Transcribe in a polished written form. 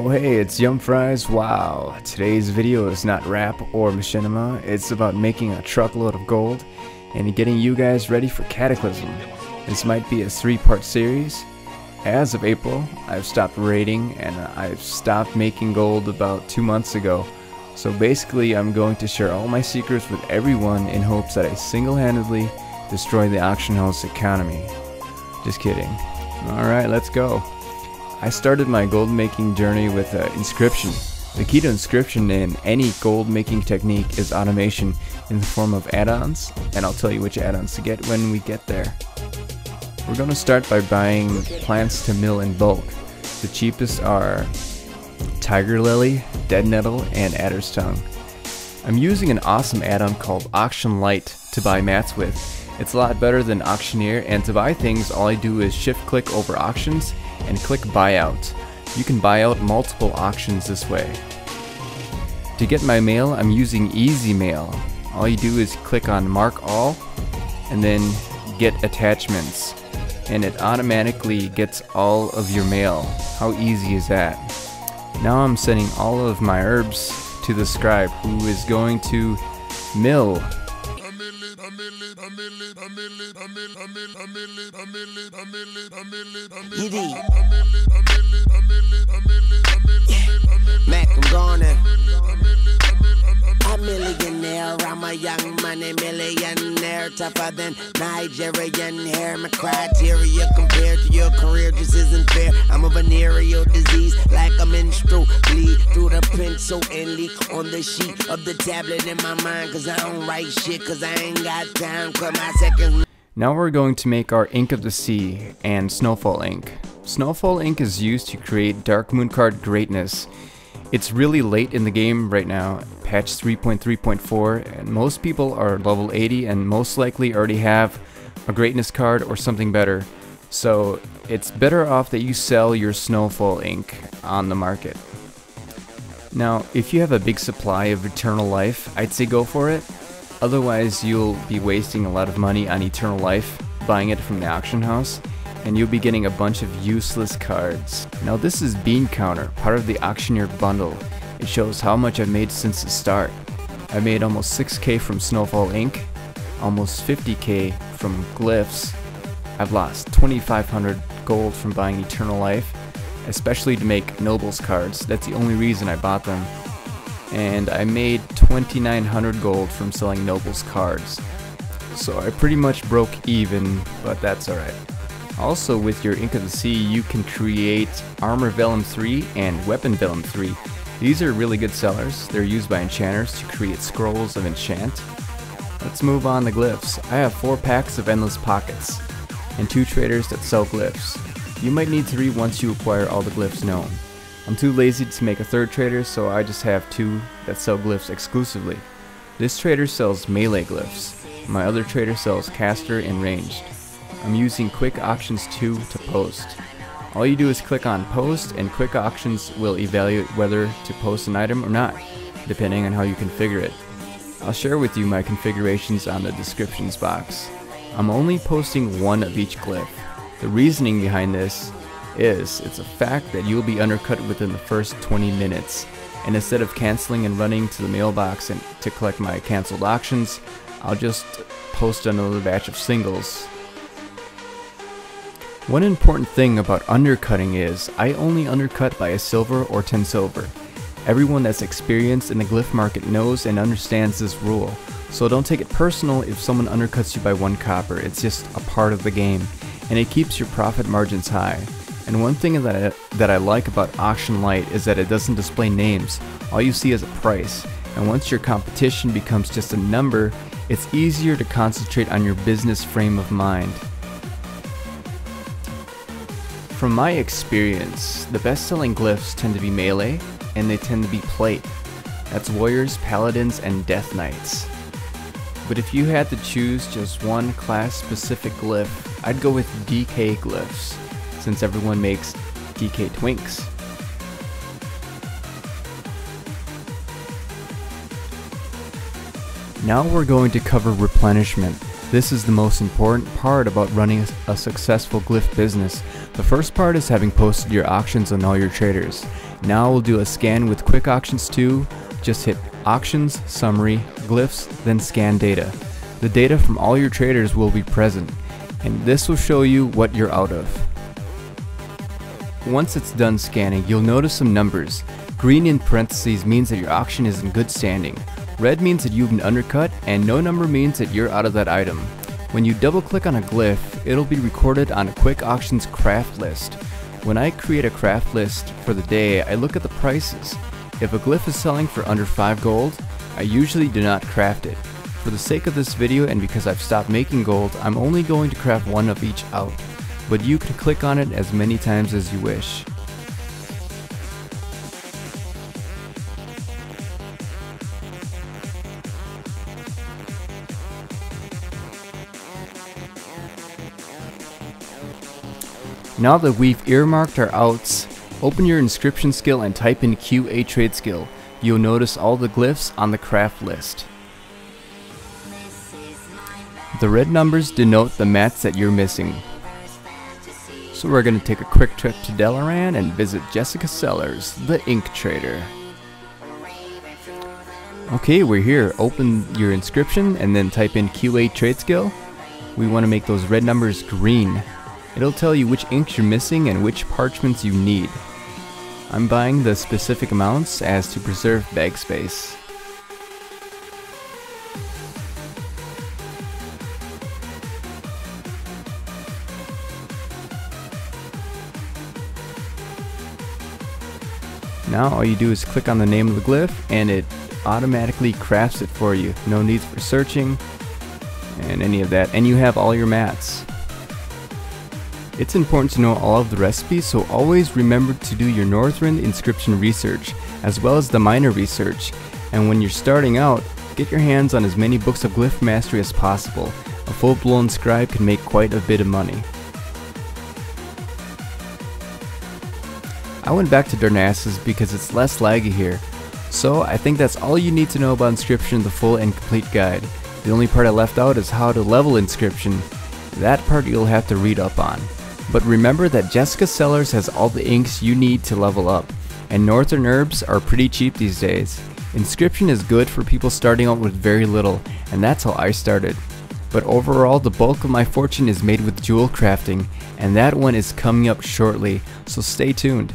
Oh hey, it's YumFries. Wow, today's video is not rap or machinima, it's about making a truckload of gold and getting you guys ready for Cataclysm. This might be a three-part series. As of April, I've stopped raiding and I've stopped making gold about 2 months ago. So basically I'm going to share all my secrets with everyone in hopes that I single-handedly destroy the auction house economy. Just kidding. Alright, let's go. I started my gold making journey with inscription. The key to inscription in any gold making technique is automation in the form of add-ons, and I'll tell you which add-ons to get when we get there. We're going to start by buying plants to mill in bulk. The cheapest are Tiger Lily, Dead Nettle, and Adder's Tongue. I'm using an awesome add-on called Auction Lite to buy mats with. It's a lot better than Auctioneer, and to buy things all I do is shift click over auctions and click buyout. You can buy out multiple auctions this way. To get my mail, I'm using Easy Mail. All you do is click on mark all and then get attachments, and it automatically gets all of your mail. How easy is that? Now I'm sending all of my herbs to the scribe, who is going to mill. Millionaire, tougher than Nigerian hair. My criteria compared to your career just isn't fair. I'm a venereal disease, like a menstrual bleed through the pencil and leak on the sheet of the tablet in my mind. Cause I don't write shit, cause I ain't got time for my second. Now we're going to make our Ink of the Sea and Snowfall Ink. Snowfall Ink is used to create Darkmoon card greatness. It's really late in the game right now, patch 3.3.4, and most people are level 80 and most likely already have a greatness card or something better. So it's better off that you sell your Snowfall Ink on the market. Now if you have a big supply of Eternal Life, I'd say go for it. Otherwise you'll be wasting a lot of money on Eternal Life, buying it from the auction house, and you'll be getting a bunch of useless cards. Now this is Bean Counter, part of the Auctioneer bundle. It shows how much I've made since the start. I made almost 6k from Snowfall Ink, almost 50k from Glyphs. I've lost 2,500 gold from buying Eternal Life, especially to make Nobles cards. That's the only reason I bought them. And I made 2,900 gold from selling Nobles cards. So I pretty much broke even, but that's alright. Also with your Ink of the Sea, you can create Armor Vellum 3 and Weapon Vellum 3. These are really good sellers. They're used by enchanters to create scrolls of enchant. Let's move on to glyphs. I have 4 packs of endless pockets and 2 traders that sell glyphs. You might need 3 once you acquire all the glyphs known. I'm too lazy to make a third trader, so I just have 2 that sell glyphs exclusively. This trader sells melee glyphs. My other trader sells caster and ranged. I'm using Quick Auctions 2 to post. All you do is click on post and Quick Auctions will evaluate whether to post an item or not, depending on how you configure it. I'll share with you my configurations on the descriptions box. I'm only posting 1 of each glyph. The reasoning behind this is it's a fact that you'll be undercut within the first 20 minutes, and instead of canceling and running to the mailbox and to collect my cancelled auctions, I'll just post another batch of singles. One important thing about undercutting is, I only undercut by a silver or 10 silver. Everyone that's experienced in the glyph market knows and understands this rule, so don't take it personal if someone undercuts you by 1 copper. It's just a part of the game, and it keeps your profit margins high. And one thing that I like about Auction Lite is that it doesn't display names. All you see is a price, and once your competition becomes just a number, it's easier to concentrate on your business frame of mind. From my experience, the best-selling glyphs tend to be melee, and they tend to be plate. That's warriors, paladins, and death knights. But if you had to choose just one class-specific glyph, I'd go with DK glyphs, since everyone makes DK twinks. Now we're going to cover replenishment. This is the most important part about running a successful glyph business. The first part is having posted your auctions on all your traders. Now we'll do a scan with Quick Auctions 2. Just hit Auctions, Summary, Glyphs, then Scan Data. The data from all your traders will be present, and this will show you what you're out of. Once it's done scanning, you'll notice some numbers. Green in parentheses means that your auction is in good standing. Red means that you've been undercut, and no number means that you're out of that item. When you double click on a glyph, it'll be recorded on a Quick Auctions craft list. When I create a craft list for the day, I look at the prices. If a glyph is selling for under 5 gold, I usually do not craft it. For the sake of this video and because I've stopped making gold, I'm only going to craft one of each out, but you can click on it as many times as you wish. Now that we've earmarked our outs, open your inscription skill and type in QA trade skill. You'll notice all the glyphs on the craft list. The red numbers denote the mats that you're missing. So we're going to take a quick trip to Dalaran and visit Jessica Sellers, the ink trader. Okay, we're here. Open your inscription and then type in QA trade skill. We want to make those red numbers green. It'll tell you which inks you're missing and which parchments you need. I'm buying the specific amounts as to preserve bag space. Now all you do is click on the name of the glyph and it automatically crafts it for you. No need for searching and any of that, and you have all your mats. It's important to know all of the recipes, so always remember to do your Northrend inscription research, as well as the minor research. And when you're starting out, get your hands on as many books of glyph mastery as possible. A full-blown scribe can make quite a bit of money. I went back to Darnassus because it's less laggy here. So I think that's all you need to know about inscription in the full and complete guide. The only part I left out is how to level inscription. That part you'll have to read up on. But remember that Jessica Sellers has all the inks you need to level up, and Northern herbs are pretty cheap these days. Inscription is good for people starting out with very little, and that's how I started. But overall, the bulk of my fortune is made with Jewel Crafting, and that one is coming up shortly, so stay tuned.